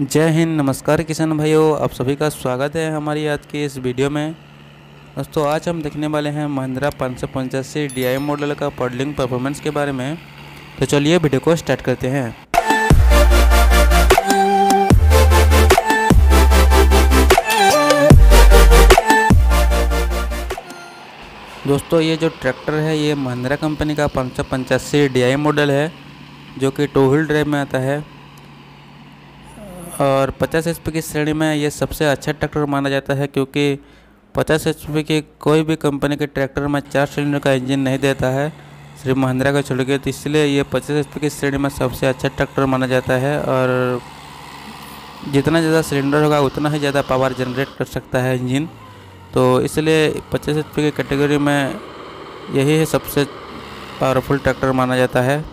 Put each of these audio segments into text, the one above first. जय हिंद। नमस्कार किसान भाइयों, आप सभी का स्वागत है हमारी आज की इस वीडियो में। दोस्तों आज हम देखने वाले हैं महिंद्रा 585 DI मॉडल का पॉडलिंग परफॉर्मेंस के बारे में। तो चलिए वीडियो को स्टार्ट करते हैं। दोस्तों ये जो ट्रैक्टर है ये महिंद्रा कंपनी का 585 DI मॉडल है, जो कि टू व्हील ड्राइव में आता है और 50 HP की श्रेणी में ये सबसे अच्छा ट्रैक्टर माना जाता है, क्योंकि 50 HP के कोई भी कंपनी के ट्रैक्टर में 4 सिलेंडर का इंजन नहीं देता है, सिर्फ महिंद्रा का छोड़ के। तो इसलिए ये 50 HP की श्रेणी में सबसे अच्छा ट्रैक्टर माना जाता है और जितना ज़्यादा सिलेंडर होगा उतना ही ज़्यादा पावर जनरेट कर सकता है इंजन। तो इसलिए 50 HP की कैटेगरी में यही सबसे पावरफुल ट्रैक्टर माना जाता है।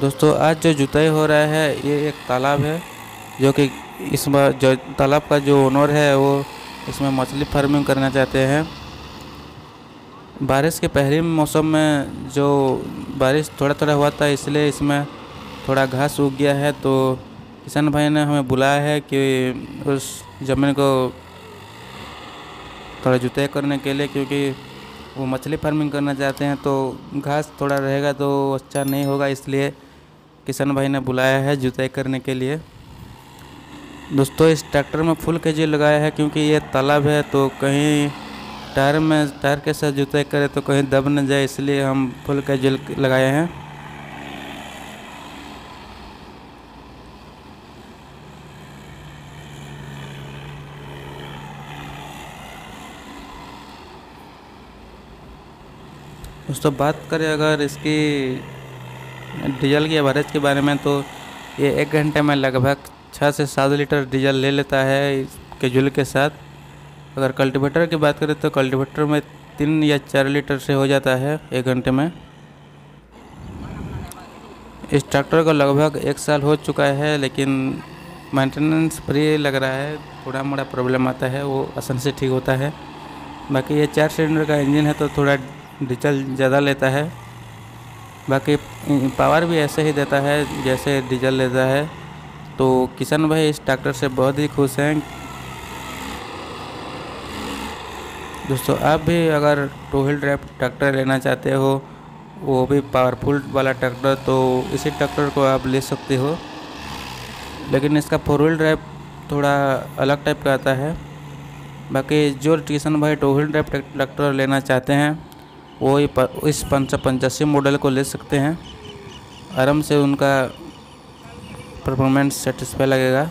दोस्तों आज जो जुताई हो रहा है ये एक तालाब है, जो कि इस बार जो तालाब का जो ओनर है वो इसमें मछली फार्मिंग करना चाहते हैं। बारिश के पहले मौसम में जो बारिश थोड़ा थोड़ा हुआ था, इसलिए इसमें थोड़ा घास उग गया है। तो किसान भाई ने हमें बुलाया है कि उस ज़मीन को थोड़ा जुताई करने के लिए, क्योंकि वो मछली फार्मिंग करना चाहते हैं। तो घास थोड़ा रहेगा तो अच्छा नहीं होगा, इसलिए किसान भाई ने बुलाया है जुताई करने के लिए। दोस्तों इस ट्रैक्टर में फुल केजी लगाया है, क्योंकि ये तालाब है तो कहीं टायर के साथ जुताई करें तो कहीं दब न जाए, इसलिए हम फुल केजी लगाए हैं। दोस्तों बात करें अगर इसकी डीजल की एवरेज के बारे में, तो ये 1 घंटे में लगभग 6 से 7 लीटर डीजल ले लेता है इसके जुल के साथ। अगर कल्टीवेटर की बात करें तो कल्टीवेटर में 3 या 4 लीटर से हो जाता है 1 घंटे में। इस ट्रैक्टर को लगभग 1 साल हो चुका है, लेकिन मेंटेनेंस फ्री लग रहा है। थोड़ा मोड़ा प्रॉब्लम आता है वो आसान से ठीक होता है। बाकी ये 4 सिलेंडर का इंजन है तो थोड़ा डीजल ज़्यादा लेता है, बाकी पावर भी ऐसे ही देता है जैसे डीजल लेता है। तो किसान भाई इस ट्रैक्टर से बहुत ही खुश हैं। दोस्तों आप भी अगर टू व्हील ड्राइव ट्रैक्टर लेना चाहते हो, वो भी पावरफुल वाला ट्रैक्टर, तो इसी ट्रैक्टर को आप ले सकते हो। लेकिन इसका 4 व्हील ड्राइव थोड़ा अलग टाइप का आता है। बाकी जो किसान भाई टू व्हील ड्राइव ट्रैक्टर लेना चाहते हैं वो इस 585 मॉडल को ले सकते हैं। आराम से उनका परफॉर्मेंस सेटिस्फाई लगेगा।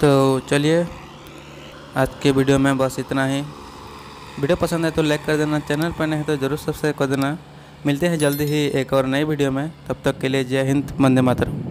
तो चलिए आज के वीडियो में बस इतना ही। वीडियो पसंद है तो लाइक कर देना, चैनल पर नहीं है तो ज़रूर सब्सक्राइब कर देना। मिलते हैं जल्दी ही एक और नई वीडियो में, तब तक के लिए जय हिंद, वंदे मातरम।